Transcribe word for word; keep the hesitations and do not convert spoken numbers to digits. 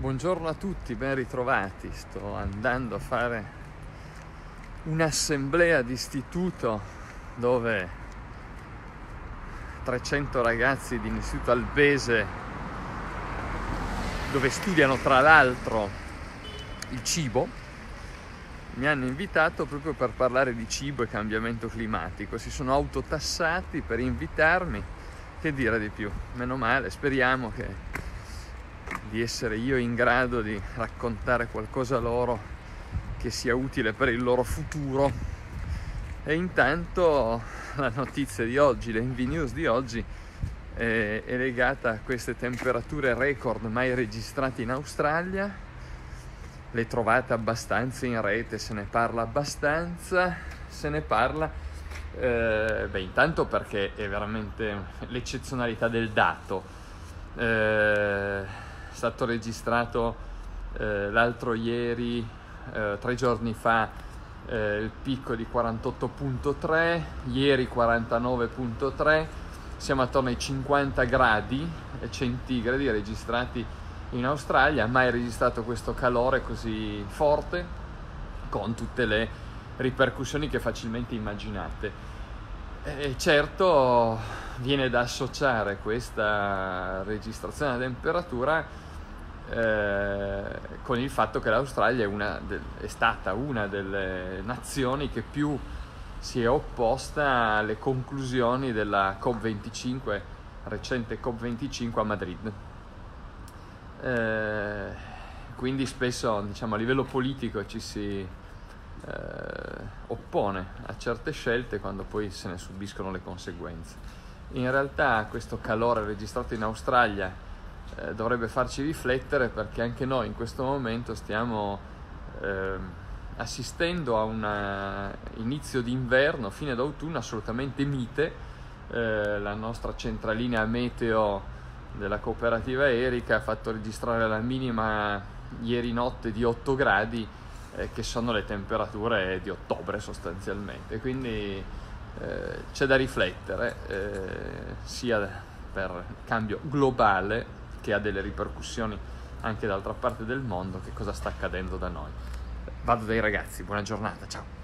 Buongiorno a tutti, ben ritrovati. Sto andando a fare un'assemblea di istituto dove trecento ragazzi di un istituto albese, dove studiano tra l'altro il cibo, mi hanno invitato proprio per parlare di cibo e cambiamento climatico. Si sono autotassati per invitarmi, che dire di più? Meno male, speriamo che di essere io in grado di raccontare qualcosa loro che sia utile per il loro futuro. E intanto la notizia di oggi, l'Envy News di oggi, è, è legata a queste temperature record mai registrate in Australia. Le trovate abbastanza in rete, se ne parla abbastanza, se ne parla eh, beh intanto perché è veramente l'eccezionalità del dato. Eh, È stato registrato eh, l'altro ieri, eh, tre giorni fa, eh, il picco di quarantotto virgola tre, ieri quarantanove virgola tre, siamo attorno ai cinquanta gradi centigradi registrati in Australia. Mai registrato questo calore così forte, con tutte le ripercussioni che facilmente immaginate. E certo viene da associare questa registrazione della temperatura eh, con il fatto che l'Australia è, una del, è stata una delle nazioni che più si è opposta alle conclusioni della COP venticinque, recente COP venticinque a Madrid. Eh, quindi spesso, diciamo, a livello politico ci si Eh, oppone a certe scelte quando poi se ne subiscono le conseguenze. In realtà questo calore registrato in Australia eh, dovrebbe farci riflettere, perché anche noi in questo momento stiamo eh, assistendo a un inizio d'inverno, fine d'autunno assolutamente mite. Eh, la nostra centralina meteo della cooperativa Erika ha fatto registrare la minima ieri notte di otto gradi, che sono le temperature di ottobre sostanzialmente. Quindi eh, c'è da riflettere eh, sia per il cambio globale, che ha delle ripercussioni anche dall'altra parte del mondo, che cosa sta accadendo da noi. Vado dai ragazzi, buona giornata, ciao!